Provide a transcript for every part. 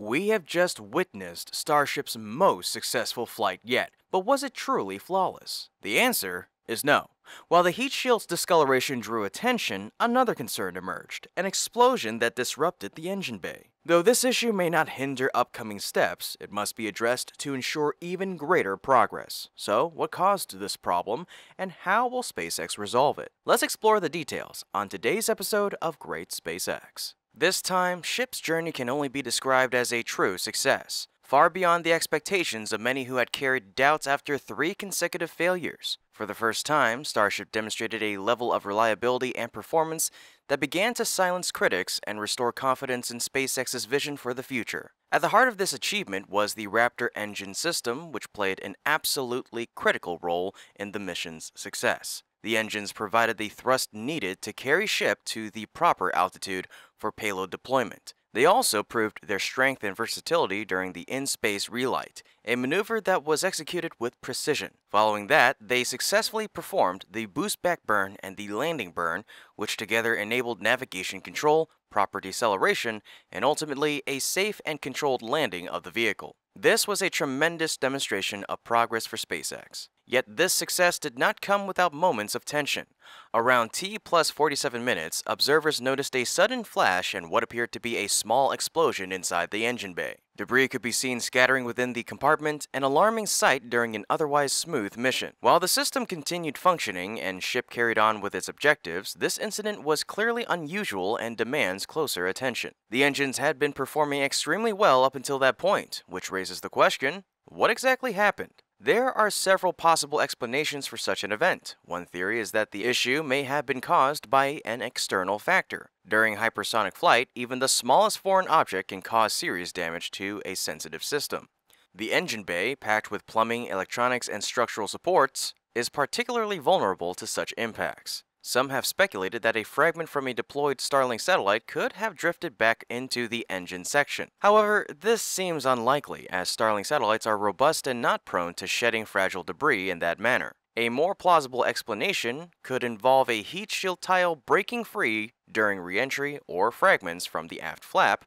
We have just witnessed Starship's most successful flight yet, but was it truly flawless? The answer is no. While the heat shield's discoloration drew attention, another concern emerged, an explosion that disrupted the engine bay. Though this issue may not hinder upcoming steps, it must be addressed to ensure even greater progress. So, what caused this problem, and how will SpaceX resolve it? Let's explore the details on today's episode of Great SpaceX. This time, ship's journey can only be described as a true success, far beyond the expectations of many who had carried doubts after 3 consecutive failures. For the first time, Starship demonstrated a level of reliability and performance that began to silence critics and restore confidence in SpaceX's vision for the future. At the heart of this achievement was the Raptor engine system, which played an absolutely critical role in the mission's success. The engines provided the thrust needed to carry ship to the proper altitude for payload deployment. They also proved their strength and versatility during the in-space relight, a maneuver that was executed with precision. Following that, they successfully performed the boost-back burn and the landing burn, which together enabled navigation control, proper deceleration, and ultimately a safe and controlled landing of the vehicle. This was a tremendous demonstration of progress for SpaceX. Yet this success did not come without moments of tension. Around T+47 minutes, observers noticed a sudden flash and what appeared to be a small explosion inside the engine bay. Debris could be seen scattering within the compartment, an alarming sight during an otherwise smooth mission. While the system continued functioning and ship carried on with its objectives, this incident was clearly unusual and demands closer attention. The engines had been performing extremely well up until that point, which raises the question, what exactly happened? There are several possible explanations for such an event. One theory is that the issue may have been caused by an external factor. During hypersonic flight, even the smallest foreign object can cause serious damage to a sensitive system. The engine bay, packed with plumbing, electronics, and structural supports, is particularly vulnerable to such impacts. Some have speculated that a fragment from a deployed Starlink satellite could have drifted back into the engine section. However, this seems unlikely, as Starlink satellites are robust and not prone to shedding fragile debris in that manner. A more plausible explanation could involve a heat shield tile breaking free during re-entry or fragments from the aft flap,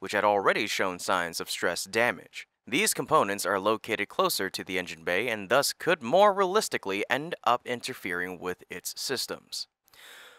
which had already shown signs of stress damage. These components are located closer to the engine bay and thus could more realistically end up interfering with its systems.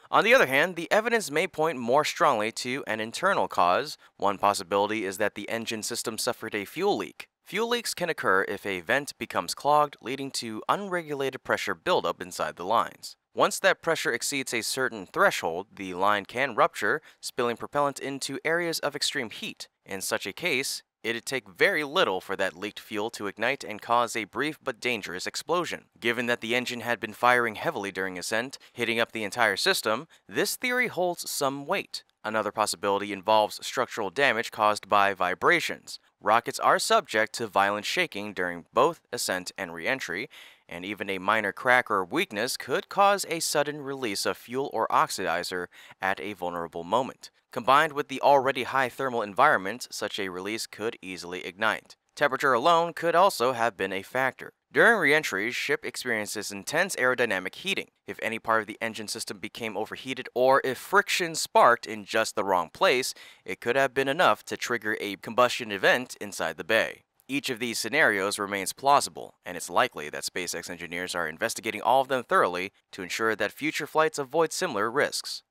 On the other hand, the evidence may point more strongly to an internal cause. One possibility is that the engine system suffered a fuel leak. Fuel leaks can occur if a vent becomes clogged, leading to unregulated pressure buildup inside the lines. Once that pressure exceeds a certain threshold, the line can rupture, spilling propellant into areas of extreme heat. In such a case, it'd take very little for that leaked fuel to ignite and cause a brief but dangerous explosion. Given that the engine had been firing heavily during ascent, hitting up the entire system, this theory holds some weight. Another possibility involves structural damage caused by vibrations. Rockets are subject to violent shaking during both ascent and re-entry, and even a minor crack or weakness could cause a sudden release of fuel or oxidizer at a vulnerable moment. Combined with the already high thermal environment, such a release could easily ignite. Temperature alone could also have been a factor. During re-entry, ship experiences intense aerodynamic heating. If any part of the engine system became overheated or if friction sparked in just the wrong place, it could have been enough to trigger a combustion event inside the bay. Each of these scenarios remains plausible, and it's likely that SpaceX engineers are investigating all of them thoroughly to ensure that future flights avoid similar risks.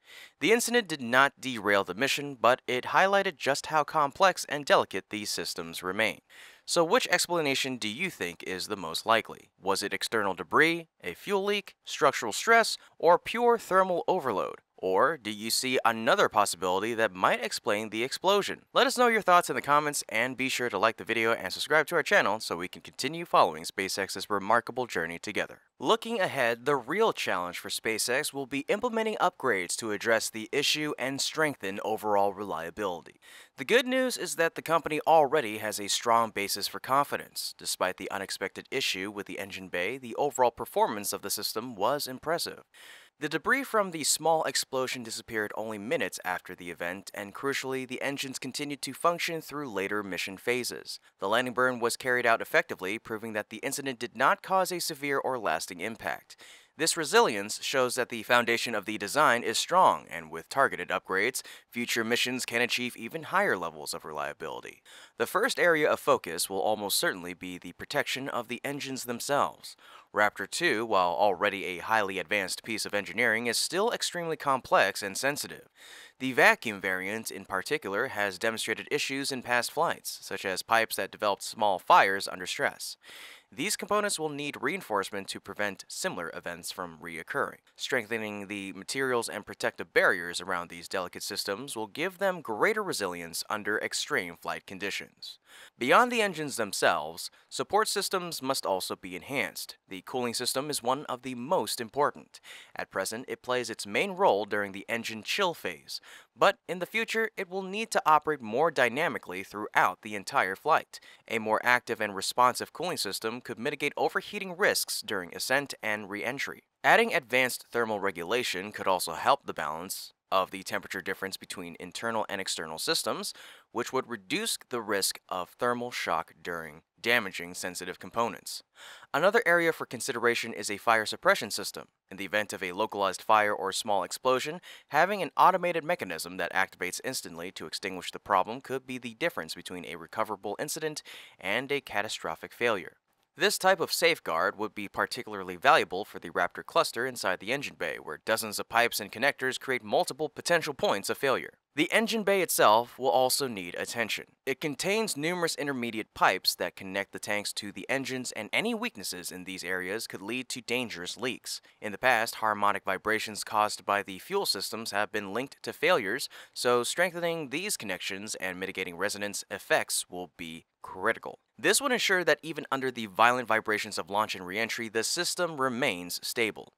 The incident did not derail the mission, but it highlighted just how complex and delicate these systems remain. So which explanation do you think is the most likely? Was it external debris, a fuel leak, structural stress, or pure thermal overload? Or do you see another possibility that might explain the explosion? Let us know your thoughts in the comments and be sure to like the video and subscribe to our channel so we can continue following SpaceX's remarkable journey together. Looking ahead, the real challenge for SpaceX will be implementing upgrades to address the issue and strengthen overall reliability. The good news is that the company already has a strong basis for confidence. Despite the unexpected issue with the engine bay, the overall performance of the system was impressive. The debris from the small explosion disappeared only minutes after the event, and crucially, the engines continued to function through later mission phases. The landing burn was carried out effectively, proving that the incident did not cause a severe or lasting impact. This resilience shows that the foundation of the design is strong, and with targeted upgrades, future missions can achieve even higher levels of reliability. The first area of focus will almost certainly be the protection of the engines themselves. Raptor 2, while already a highly advanced piece of engineering, is still extremely complex and sensitive. The vacuum variant, in particular, has demonstrated issues in past flights, such as pipes that developed small fires under stress. These components will need reinforcement to prevent similar events from reoccurring. Strengthening the materials and protective barriers around these delicate systems will give them greater resilience under extreme flight conditions. Beyond the engines themselves, support systems must also be enhanced. The cooling system is one of the most important. At present, it plays its main role during the engine chill phase, but in the future, it will need to operate more dynamically throughout the entire flight. A more active and responsive cooling system could mitigate overheating risks during ascent and re-entry. Adding advanced thermal regulation could also help the balance of the temperature difference between internal and external systems, which would reduce the risk of thermal shock during damaging sensitive components. Another area for consideration is a fire suppression system. In the event of a localized fire or small explosion, having an automated mechanism that activates instantly to extinguish the problem could be the difference between a recoverable incident and a catastrophic failure. This type of safeguard would be particularly valuable for the Raptor cluster inside the engine bay, where dozens of pipes and connectors create multiple potential points of failure. The engine bay itself will also need attention. It contains numerous intermediate pipes that connect the tanks to the engines, and any weaknesses in these areas could lead to dangerous leaks. In the past, harmonic vibrations caused by the fuel systems have been linked to failures, so strengthening these connections and mitigating resonance effects will be critical. This would ensure that even under the violent vibrations of launch and re-entry, the system remains stable.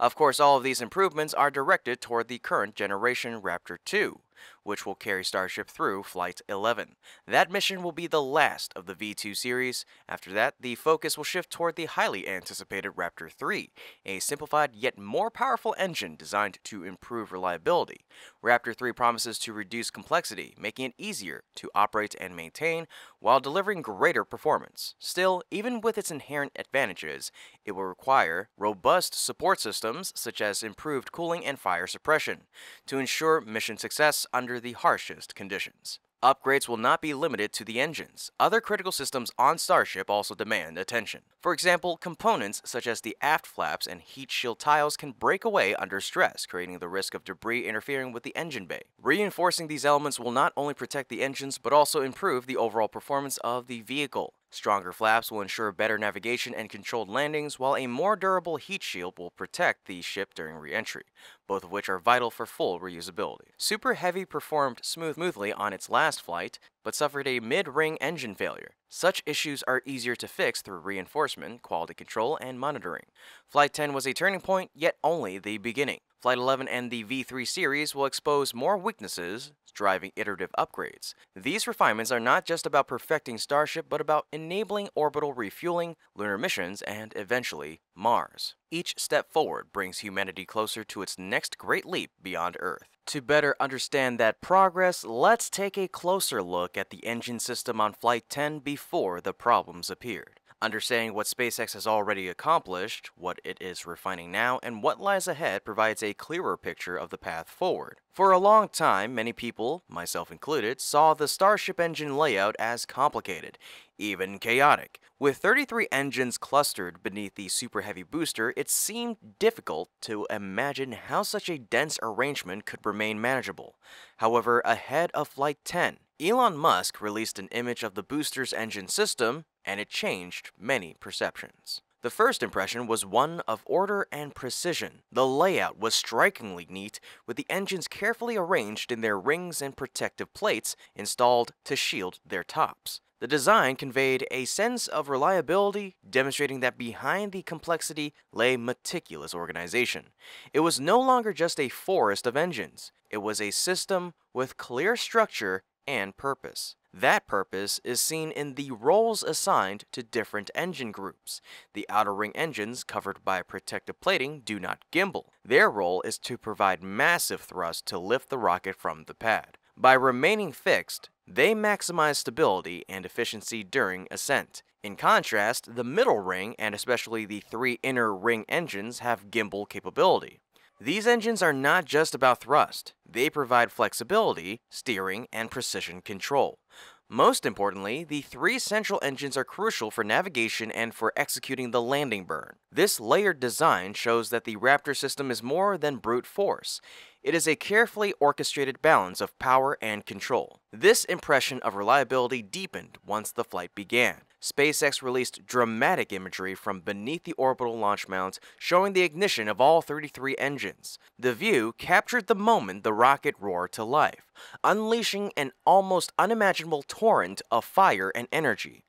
Of course, all of these improvements are directed toward the current generation Raptor 2, which will carry Starship through Flight 11. That mission will be the last of the V2 series. After that, the focus will shift toward the highly anticipated Raptor 3, a simplified yet more powerful engine designed to improve reliability. Raptor 3 promises to reduce complexity, making it easier to operate and maintain while delivering greater performance. Still, even with its inherent advantages, it will require robust support systems such as improved cooling and fire suppression to ensure mission success under the harshest conditions. Upgrades will not be limited to the engines. Other critical systems on Starship also demand attention. For example, components such as the aft flaps and heat shield tiles can break away under stress, creating the risk of debris interfering with the engine bay. Reinforcing these elements will not only protect the engines but also improve the overall performance of the vehicle. Stronger flaps will ensure better navigation and controlled landings, while a more durable heat shield will protect the ship during re-entry, both of which are vital for full reusability. Super Heavy performed smoothly on its last flight, but suffered a mid-ring engine failure. Such issues are easier to fix through reinforcement, quality control, and monitoring. Flight 10 was a turning point, yet only the beginning. Flight 11 and the V3 series will expose more weaknesses, driving iterative upgrades. These refinements are not just about perfecting Starship, but about enabling orbital refueling, lunar missions, and eventually Mars. Each step forward brings humanity closer to its next great leap beyond Earth. To better understand that progress, let's take a closer look at the engine system on Flight 10 before the problems appeared. Understanding what SpaceX has already accomplished, what it is refining now, and what lies ahead provides a clearer picture of the path forward. For a long time, many people, myself included, saw the Starship engine layout as complicated, even chaotic. With 33 engines clustered beneath the Super Heavy booster, it seemed difficult to imagine how such a dense arrangement could remain manageable. However, ahead of Flight 10, Elon Musk released an image of the booster's engine system, and it changed many perceptions. The first impression was one of order and precision. The layout was strikingly neat, with the engines carefully arranged in their rings and protective plates installed to shield their tops. The design conveyed a sense of reliability, demonstrating that behind the complexity lay meticulous organization. It was no longer just a forest of engines. It was a system with clear structure and purpose. That purpose is seen in the roles assigned to different engine groups. The outer ring engines, covered by protective plating, do not gimbal. Their role is to provide massive thrust to lift the rocket from the pad. By remaining fixed, they maximize stability and efficiency during ascent. In contrast, the middle ring, and especially the three inner ring engines, have gimbal capability. These engines are not just about thrust. They provide flexibility, steering, and precision control. Most importantly, the three central engines are crucial for navigation and for executing the landing burn. This layered design shows that the Raptor system is more than brute force. It is a carefully orchestrated balance of power and control. This impression of reliability deepened once the flight began. SpaceX released dramatic imagery from beneath the orbital launch mount showing the ignition of all 33 engines. The view captured the moment the rocket roared to life, unleashing an almost unimaginable torrent of fire and energy.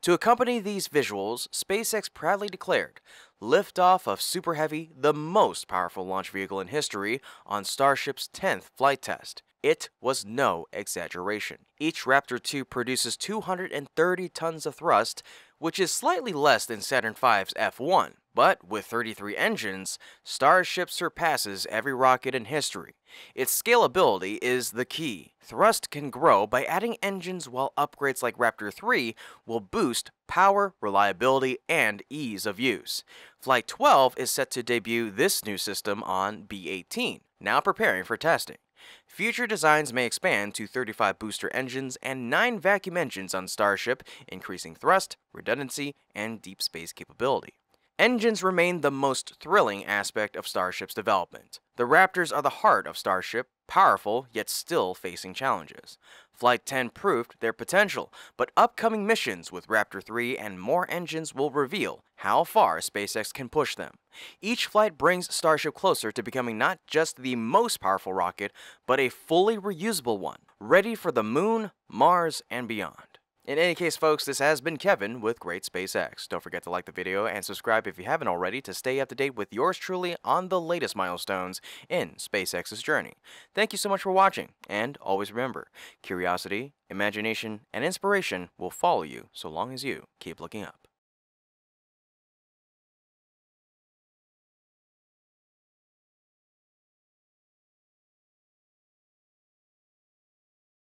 To accompany these visuals, SpaceX proudly declared, "Liftoff of Super Heavy, the most powerful launch vehicle in history," on Starship's 10th flight test. It was no exaggeration. Each Raptor 2 produces 230 tons of thrust, which is slightly less than Saturn V's F-1, but with 33 engines, Starship surpasses every rocket in history. Its scalability is the key. Thrust can grow by adding engines, while upgrades like Raptor 3 will boost power, reliability, and ease of use. Flight 12 is set to debut this new system on B18, now preparing for testing. Future designs may expand to 35 booster engines and 9 vacuum engines on Starship, increasing thrust, redundancy, and deep space capability. Engines remain the most thrilling aspect of Starship's development. The Raptors are the heart of Starship, powerful yet still facing challenges. Flight 10 proved their potential, but upcoming missions with Raptor 3 and more engines will reveal how far SpaceX can push them. Each flight brings Starship closer to becoming not just the most powerful rocket, but a fully reusable one, ready for the moon, Mars, and beyond. In any case, folks, this has been Kevin with Great SpaceX. Don't forget to like the video and subscribe if you haven't already to stay up to date with yours truly on the latest milestones in SpaceX's journey. Thank you so much for watching, and always remember, curiosity, imagination, and inspiration will follow you so long as you keep looking up.